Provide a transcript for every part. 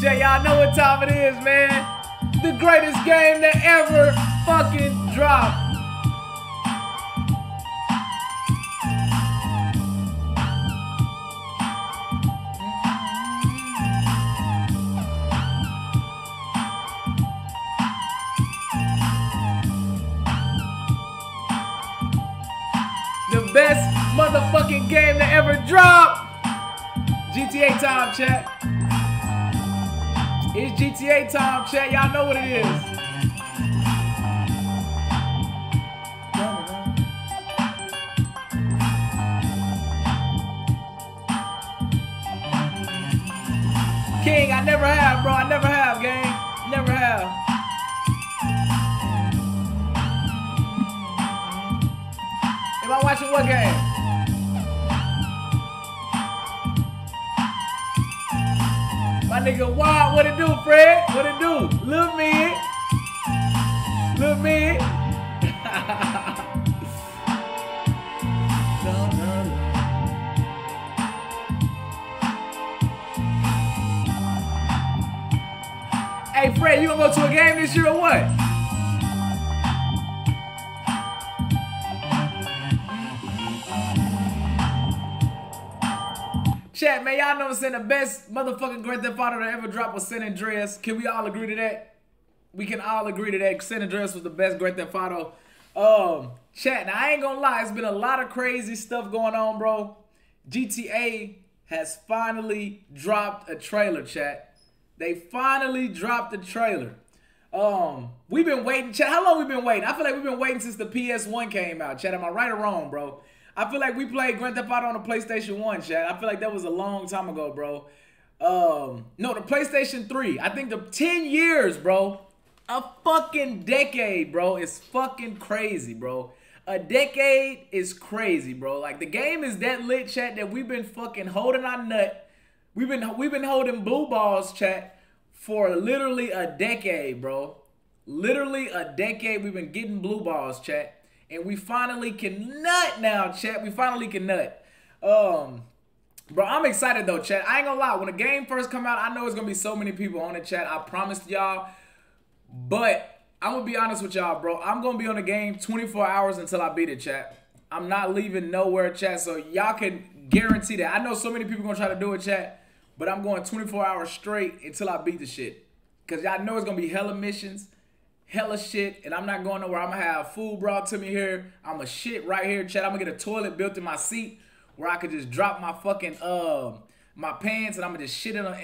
Jay, y'all know what time it is, man. The greatest game that ever fucking dropped. The best motherfucking game that ever dropped. GTA time, chat. It's GTA time, chat. Y'all know what it is. King, I never have, bro. I never have, gang. Never have. Am I watching what game? My nigga, why? What it do, Fred? What it do? Little mid. Little mid. Hey, Fred, you gonna go to a game this year or what? Chat, man, y'all know I'm saying the best motherfucking Grand Theft Auto that ever dropped was San Andreas. Can we all agree to that? We can all agree to that. San Andreas was the best Grand Theft Auto. Chat, now I ain't gonna lie, it's been a lot of crazy stuff going on, bro. GTA has finally dropped a trailer, chat. They finally dropped the trailer. We've been waiting, chat. How long we been waiting? I feel like we've been waiting since the PS1 came out, chat. Am I right or wrong, bro? I feel like we played Grand Theft Auto on the PlayStation 1, chat. I feel like that was a long time ago, bro. No, the PlayStation 3. I think the 10 years, bro. A fucking decade, bro. It's fucking crazy, bro. A decade is crazy, bro. Like, the game is that lit, chat, that we've been fucking holding our nut. We've been holding blue balls, chat, for literally a decade, bro. Literally a decade we've been getting blue balls, chat. And we finally can nut now, chat. We finally can nut. Bro, I'm excited, though, chat. I ain't gonna lie. When the game first come out, I know it's gonna be so many people on the chat. I promised y'all. But I'm gonna be honest with y'all, bro. I'm gonna be on the game 24 hours until I beat it, chat. I'm not leaving nowhere, chat. So y'all can guarantee that. I know so many people gonna try to do it, chat. But I'm going 24 hours straight until I beat the shit. Because y'all know it's gonna be hella missions. Hella shit, and I'm not going nowhere. I'm gonna have food brought to me here. I'm a shit right here, chat. I'm gonna get a toilet built in my seat where I could just drop my fucking my pants, and I'm gonna just shit in a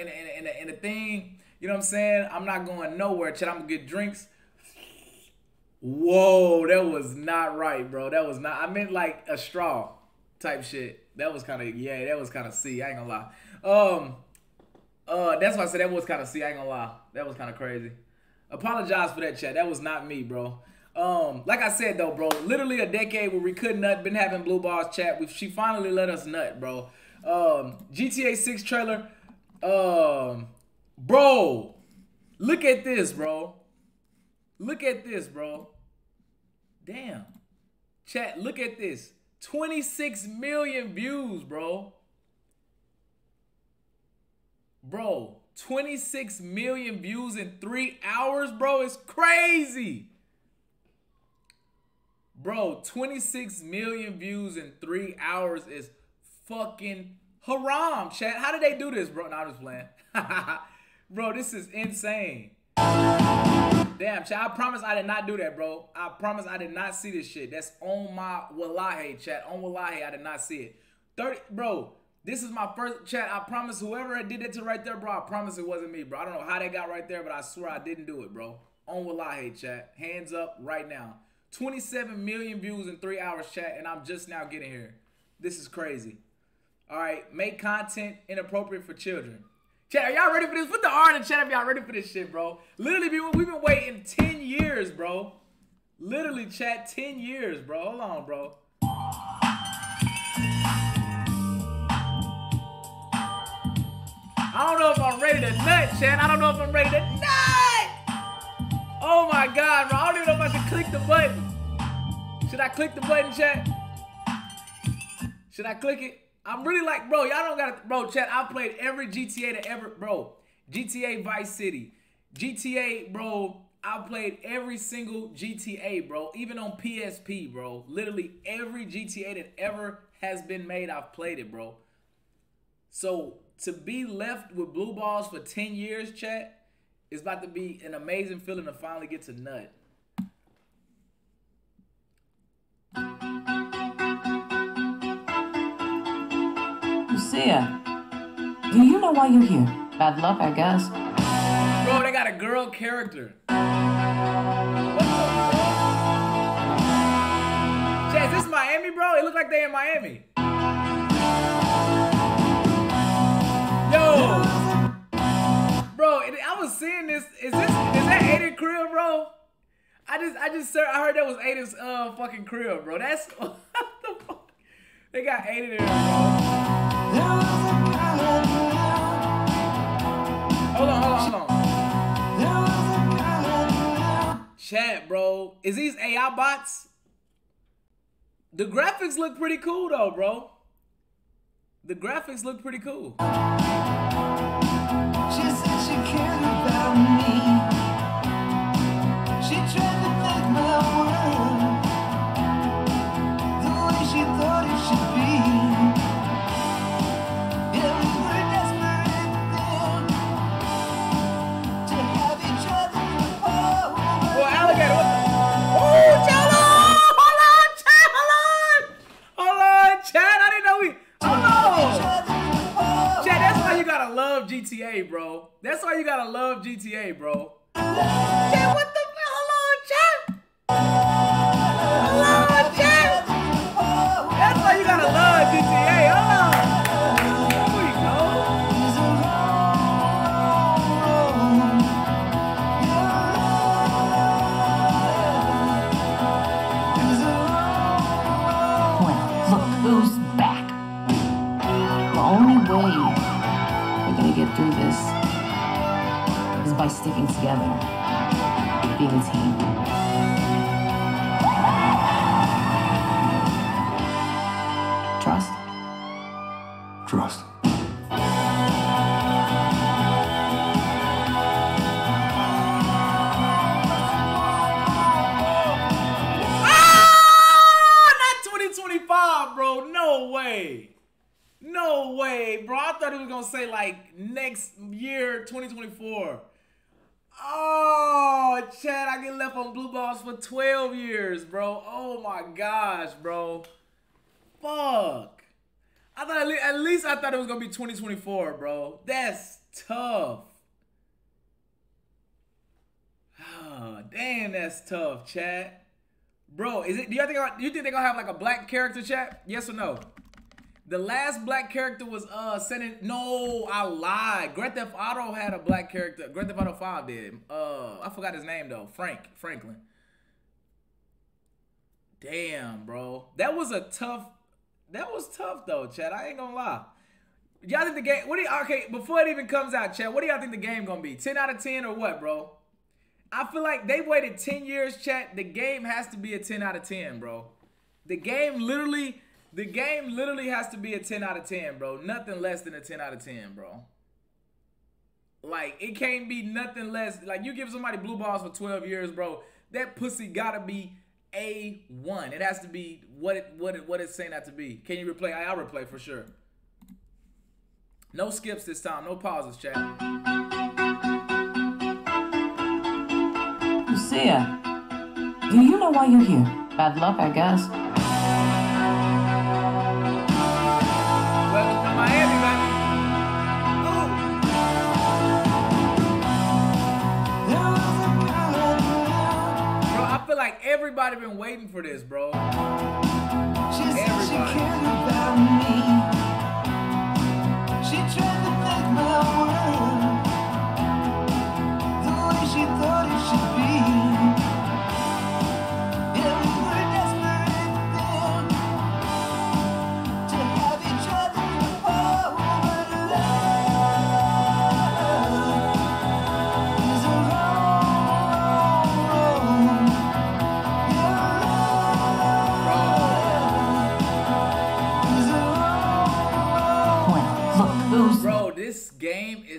thing. You know what I'm saying? I'm not going nowhere, chat. I'm gonna get drinks. Whoa, that was not right, bro. That was not. I meant like a straw type shit. That was kind of yeah. That was kind of C. I ain't gonna lie. That's why I said that was kind of C. I ain't gonna lie. That was kind of crazy. Apologize for that, chat. That was not me, bro. Like I said, though, bro, literally a decade where we could nut, been having blue balls, chat. She finally let us nut, bro. GTA 6 trailer. Bro, look at this, bro. Look at this, bro. Damn. Chat, look at this. 26 million views, bro. Bro. 26 million views in 3 hours, bro. It's crazy. Bro, 26 million views in 3 hours is fucking haram, chat. How did they do this, bro? No, I'm just playing. Bro, this is insane. Damn, chat. I promise I did not do that, bro. I promise I did not see this shit. That's on my wallahi, chat. On wallahi, I did not see it. 30, bro. This is my first chat. I promise whoever did that to right there, bro, I promise it wasn't me, bro. I don't know how they got right there, but I swear I didn't do it, bro. On wallahi, chat. Hands up right now. 27 million views in 3 hours, chat, and I'm just now getting here. This is crazy. All right, make content inappropriate for children. Chat, are y'all ready for this? Put the R in the chat if y'all ready for this shit, bro. Literally, we've been waiting 10 years, bro. Literally, chat, 10 years, bro. Hold on, bro. I don't know if I'm ready to nut, chat. I don't know if I'm ready to nut. Oh my God, bro. I don't even know wanted to click the button. Should I click the button, chat? Should I click it? I'm really like, bro, y'all don't gotta, bro, chat, I played every GTA that ever, bro. GTA Vice City. GTA, bro, I played every single GTA, bro. Even on PSP, bro. Literally every GTA that ever has been made, I've played it, bro. So to be left with blue balls for 10 years, chat, it's about to be an amazing feeling to finally get to nut. Lucia, do you know why you're here? Bad luck, I guess. Bro, they got a girl character. What the fuck? Chat, is this Miami, bro? It look like they in Miami. Yo! Bro, I was seeing this. Is that Aiden Crib, bro? I heard that was Aiden's fucking crib, bro. That's what the fuck? They got Aiden in there, bro. Hold on. Chat, bro. Is these AI bots? The graphics look pretty cool though, bro. The graphics look pretty cool. She said she cared about me. She tried to take my world the way she thought it should be. Yeah, we were desperate then to have each other before. Well, alligator, what the? Oh, Jello! Hold on, chat! Hold on, chat! I didn't know we... Hold on! You gotta love GTA, bro. That's why you gotta love GTA, bro. Chat, what the fuck? Hold on, chat. That's why you gotta love GTA. Hold on. There you go. Well, look who's back. The only way get through this is by sticking together, being a team. Trust. Ah! Not 2025, bro. No way. No way, bro. I thought it was going to say, like, next year, 2024. Oh, Chad, I get left on blue balls for 12 years, bro. Oh, my gosh, bro. Fuck. I thought at least I thought it was going to be 2024, bro. That's tough. Oh, damn, that's tough, Chad. Bro, do you think they're going to have, like, a black character, Chad? Yes or no? The last black character was No, I lied. Grand Theft Auto had a black character. Grand Theft Auto 5 did. I forgot his name though. Franklin. Damn, bro. That was tough though, chat. I ain't gonna lie. Y'all think the game? Okay, before it even comes out, chat, what do y'all think the game gonna be? 10 out of 10 or what, bro? I feel like they waited 10 years, chat. The game has to be a 10 out of 10, bro. The game literally has to be a 10 out of 10, bro. Nothing less than a 10 out of 10, bro. Like, it can't be nothing less. Like, you give somebody blue balls for 12 years, bro, that pussy gotta be A1. It has to be what it's saying that to be. Can you replay? I'll replay for sure. No skips this time. No pauses, chat. Lucia, do you know why you're here? Bad luck, I guess. Like everybody been waiting for this, bro.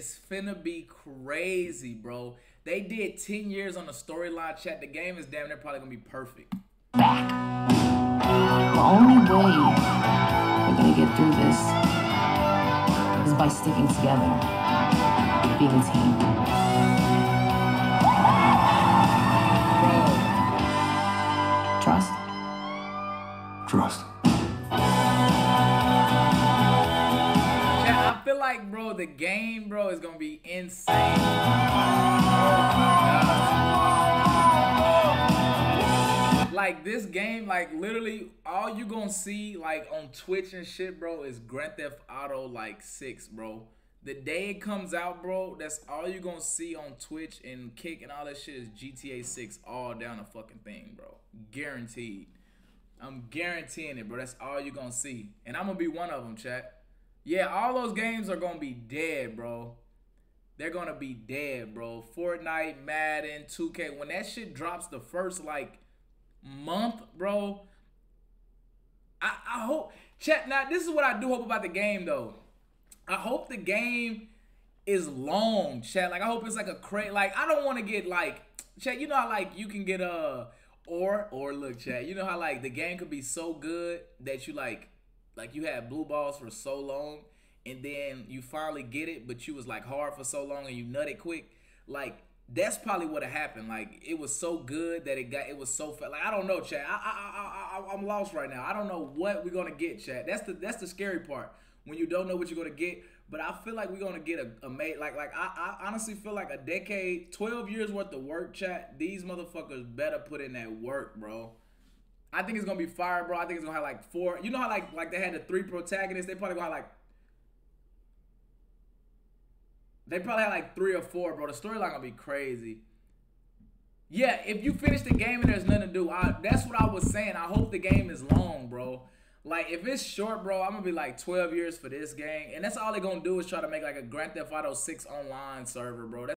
is finna be crazy, bro. They did 10 years on the storyline, chat. The game is damn near probably gonna be perfect. Back. The only way we're gonna get through this is by sticking together, being a team. Bro. Trust. Trust. I feel like, bro, the game, bro, is gonna be insane. Like, this game, like, literally, all you gonna see, like, on Twitch and shit, bro, is Grand Theft Auto, like, 6, bro. The day it comes out, bro, that's all you gonna see on Twitch and Kick and all that shit is GTA 6 all down the fucking thing, bro. Guaranteed. I'm guaranteeing it, bro. That's all you gonna see. And I'm gonna be one of them, chat. Yeah, all those games are going to be dead, bro. They're going to be dead, bro. Fortnite, Madden, 2K. When that shit drops the first, like, month, bro, I hope... Chat, now, this is what I do hope about the game, though. I hope the game is long, chat. Like, I hope it's, like, a crate. Like, I don't want to get, like... Chat, you know how, like, you can get a... Or, look, chat, you know how, like, the game could be so good that you, like you had blue balls for so long and then you finally get it, but you was like hard for so long and you nutted quick. Like, that's probably what happened. Like, it was so good that it was so fat. Like, I don't know, chat. I'm lost right now. I don't know what we're gonna get, chat. That's the scary part, when you don't know what you're gonna get. But I feel like we're gonna get a mate. Like I honestly feel like a decade, 12 years worth of work, chat. These motherfuckers better put in that work, bro. I think it's gonna be fire, bro. I think it's gonna have like 4. You know how like they had the 3 protagonists. They probably gonna have like they probably had 3 or 4, bro. The storyline gonna be crazy. Yeah, if you finish the game and there's nothing to do, that's what I was saying. I hope the game is long, bro. Like, if it's short, bro, I'm gonna be like 12 years for this game, and that's all they're gonna do is try to make like a Grand Theft Auto 6 online server, bro. That's